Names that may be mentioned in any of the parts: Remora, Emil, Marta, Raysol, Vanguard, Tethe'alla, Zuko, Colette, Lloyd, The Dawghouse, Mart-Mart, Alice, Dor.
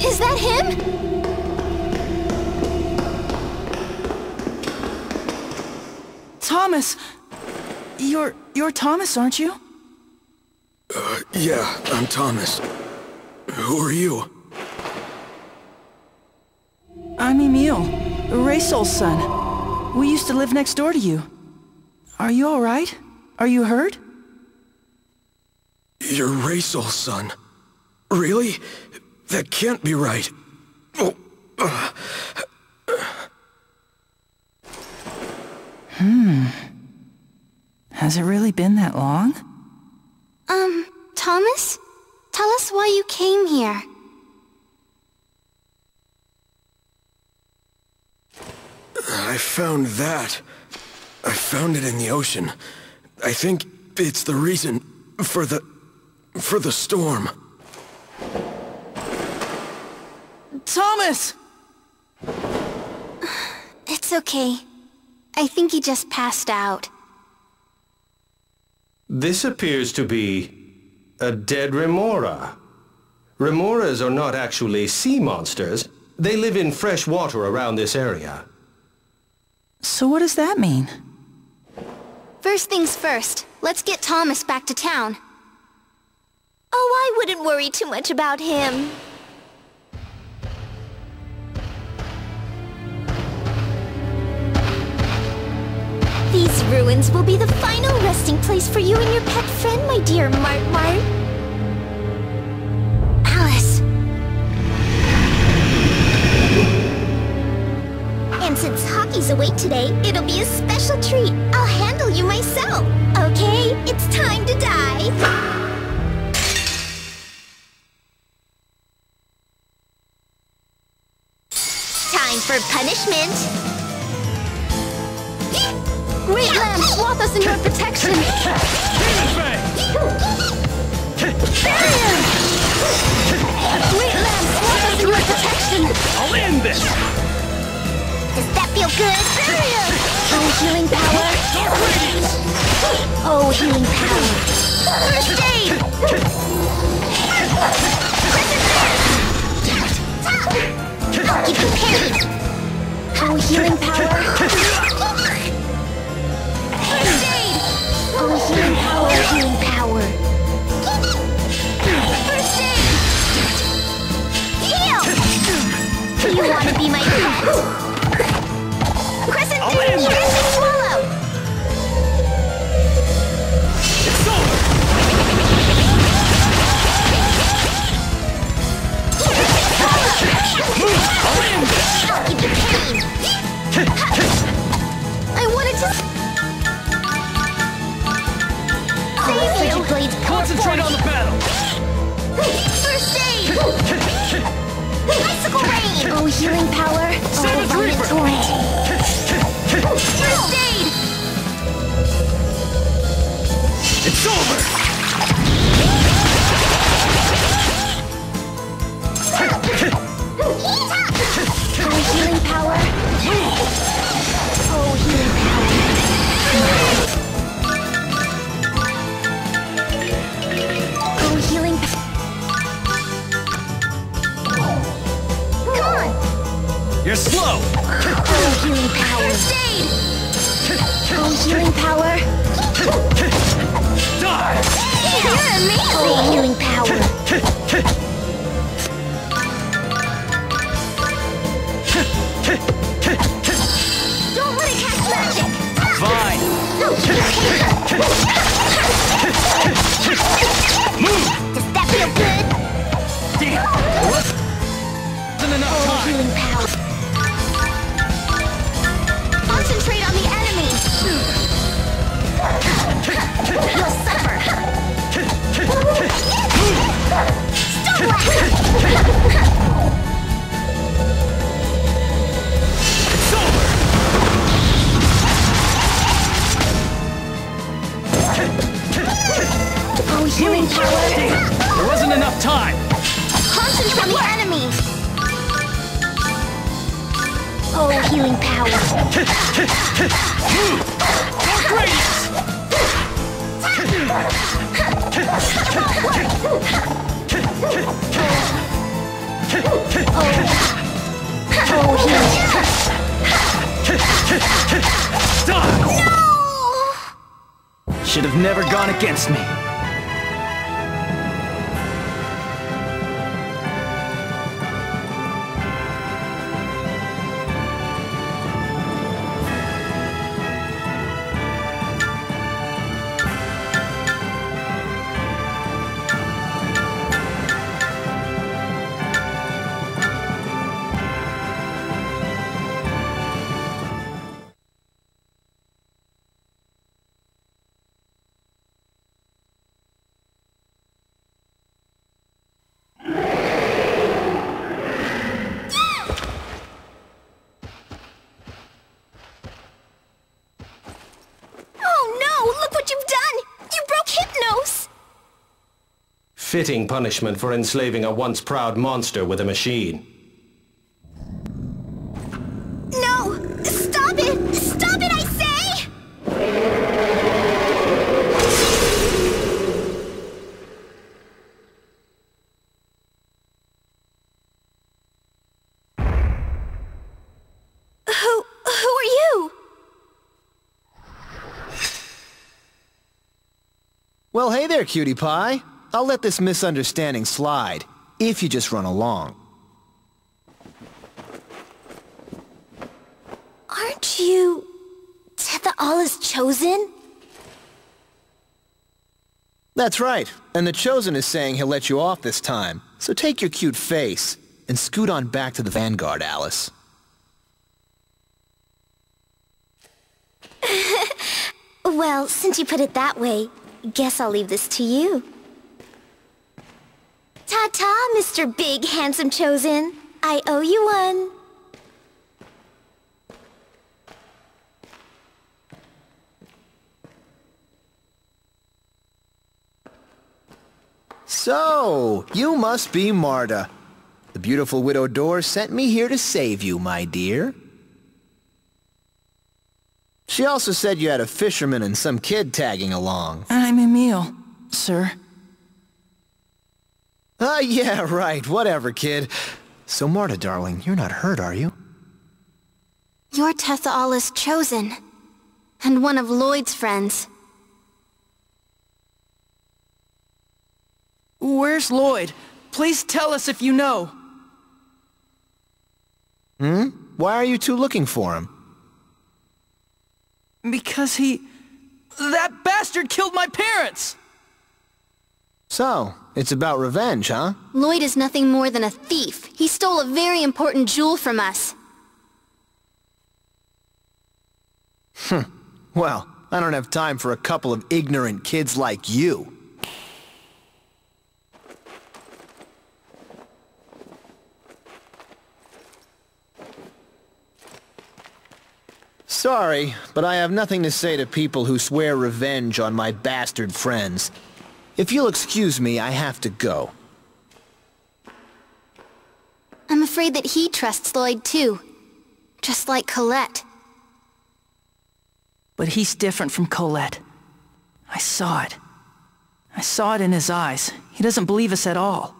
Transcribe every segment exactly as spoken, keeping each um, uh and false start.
Is that him? Thomas! You're... you're Thomas, aren't you? Uh, yeah, I'm Thomas. Who are you? I'm Emil, Raysol's son. We used to live next door to you. Are you alright? Are you hurt? You're Raysol's son? Really? That can't be right. Oh, uh. Hmm. Has it really been that long? Um, Thomas? Tell us why you came here. I found that. I found it in the ocean. I think it's the reason for the... for the storm. Thomas! It's okay. I think he just passed out. This appears to be a dead Remora. Remoras are not actually sea monsters. They live in fresh water around this area. So what does that mean? First things first, let's get Thomas back to town. Oh, I wouldn't worry too much about him. These ruins will be the final resting place for you and your pet friend, my dear Mart-Mart. Alice! And since hockey's away today, it'll be a special treat. I'll handle you myself, okay? It's time to die! Time for punishment! Great lamb, swathe us in your protection! Great lamb, swathe us in your protection! I'll end this! Does that feel good? Oh, healing power! Oh, healing power! First aid! I'll give you parry! Oh, healing power! Oh, healing power, healing power. First aid! Heal! Do you want to be my pet? Crescent moon, crescent swallow! It's over! Crescent swallow! Move! I'll end this! I'll give you pain! I wanted to... Concentrate on the battle! First aid! Bicycle rain! Oh, healing power! Oh, vomit torrent! First aid! It's over! Oh, healing power! Oh, healing power! You're slow! Oh, healing power! First aid! Oh, healing power! Die! You're amazing! Oh, healing power! Don't let it cast magic! Fine! Move! Does that feel good? Damn! Wasn't enough time! Oh, healing power! Concentrate on the enemy! You'll suffer! Stop laughing! It's over! Oh, healing power! There wasn't enough time! Concentrate on the enemy! Oh, healing power! Move! Dark radius! It won't work! Oh, no! Should have never gone against me. Fitting punishment for enslaving a once proud monster with a machine. No! Stop it! Stop it, I say! Who... who are you? Well, hey there, cutie pie. I'll let this misunderstanding slide, if you just run along. Aren't you... Tethe'alla's chosen? That's right, and the chosen is saying he'll let you off this time. So take your cute face, and scoot on back to the Vanguard, Alice. Well, since you put it that way, guess I'll leave this to you. Ta-ta, Mister Big Handsome Chosen. I owe you one. So, you must be Marta. The beautiful widow Dor sent me here to save you, my dear. She also said you had a fisherman and some kid tagging along. I'm Emil, sir. Ah, uh, yeah, right. Whatever, kid. So, Marta, darling, you're not hurt, are you? You're Tethe'alla's chosen. And one of Lloyd's friends. Where's Lloyd? Please tell us if you know. Hmm? Why are you two looking for him? Because he... that bastard killed my parents! So... it's about revenge, huh? Lloyd is nothing more than a thief. He stole a very important jewel from us. Hmm. Well, I don't have time for a couple of ignorant kids like you. Sorry, but I have nothing to say to people who swear revenge on my bastard friends. If you'll excuse me, I have to go. I'm afraid that he trusts Lloyd, too. Just like Colette. But he's different from Colette. I saw it. I saw it in his eyes. He doesn't believe us at all.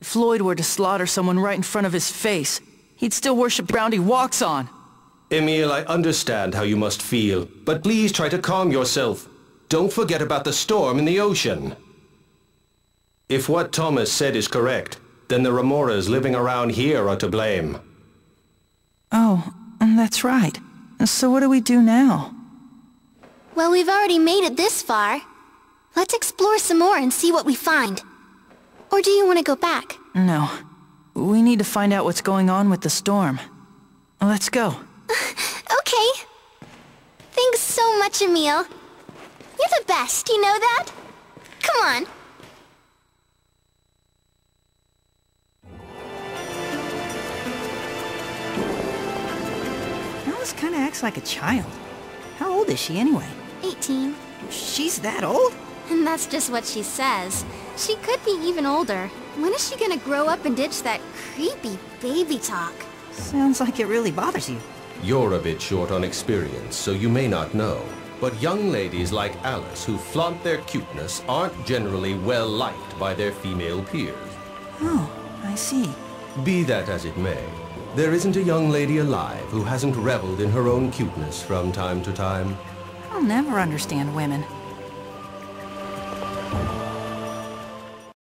If Lloyd were to slaughter someone right in front of his face, he'd still worship the ground he walks on. Emil, I understand how you must feel, but please try to calm yourself. Don't forget about the storm in the ocean. If what Thomas said is correct, then the Remoras living around here are to blame. Oh, that's right. So what do we do now? Well, we've already made it this far. Let's explore some more and see what we find. Or do you want to go back? No. We need to find out what's going on with the storm. Let's go. Okay. Thanks so much, Emil. You're the best, you know that? Come on. Alice kinda acts like a child. How old is she anyway? eighteen. She's that old? And that's just what she says. She could be even older. When is she gonna grow up and ditch that creepy baby talk? Sounds like it really bothers you. You're a bit short on experience, so you may not know. But young ladies like Alice, who flaunt their cuteness, aren't generally well-liked by their female peers. Oh, I see. Be that as it may, there isn't a young lady alive who hasn't reveled in her own cuteness from time to time. I'll never understand women.